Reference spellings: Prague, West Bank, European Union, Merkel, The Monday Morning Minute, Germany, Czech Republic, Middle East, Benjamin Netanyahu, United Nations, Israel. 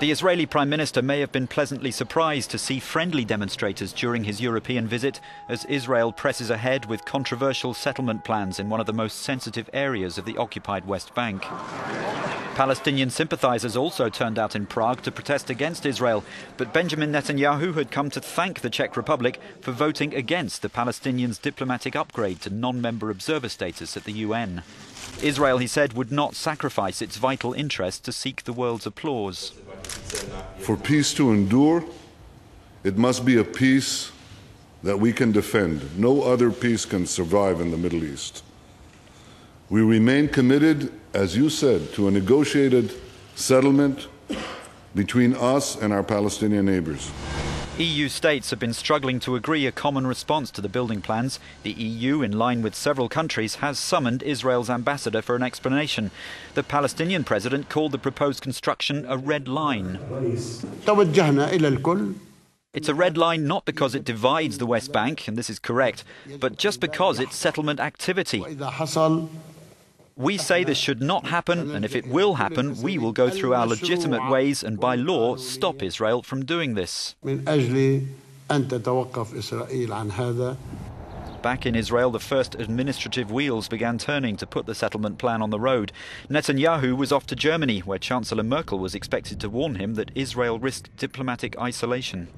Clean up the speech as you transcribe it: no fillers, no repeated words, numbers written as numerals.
The Israeli Prime Minister may have been pleasantly surprised to see friendly demonstrators during his European visit as Israel presses ahead with controversial settlement plans in one of the most sensitive areas of the occupied West Bank. Palestinian sympathizers also turned out in Prague to protest against Israel, but Benjamin Netanyahu had come to thank the Czech Republic for voting against the Palestinians' diplomatic upgrade to non-member observer status at the UN. Israel, he said, would not sacrifice its vital interest to seek the world's applause. For peace to endure, it must be a peace that we can defend. No other peace can survive in the Middle East. We remain committed, as you said, to a negotiated settlement between us and our Palestinian neighbors. EU states have been struggling to agree a common response to the building plans. The EU, in line with several countries, has summoned Israel's ambassador for an explanation. The Palestinian president called the proposed construction a red line. It's a red line not because it divides the West Bank, and this is correct, but just because it's settlement activity. We say this should not happen, and if it will happen, we will go through our legitimate ways and by law stop Israel from doing this. Back in Israel, the first administrative wheels began turning to put the settlement plan on the road. Netanyahu was off to Germany, where Chancellor Merkel was expected to warn him that Israel risked diplomatic isolation.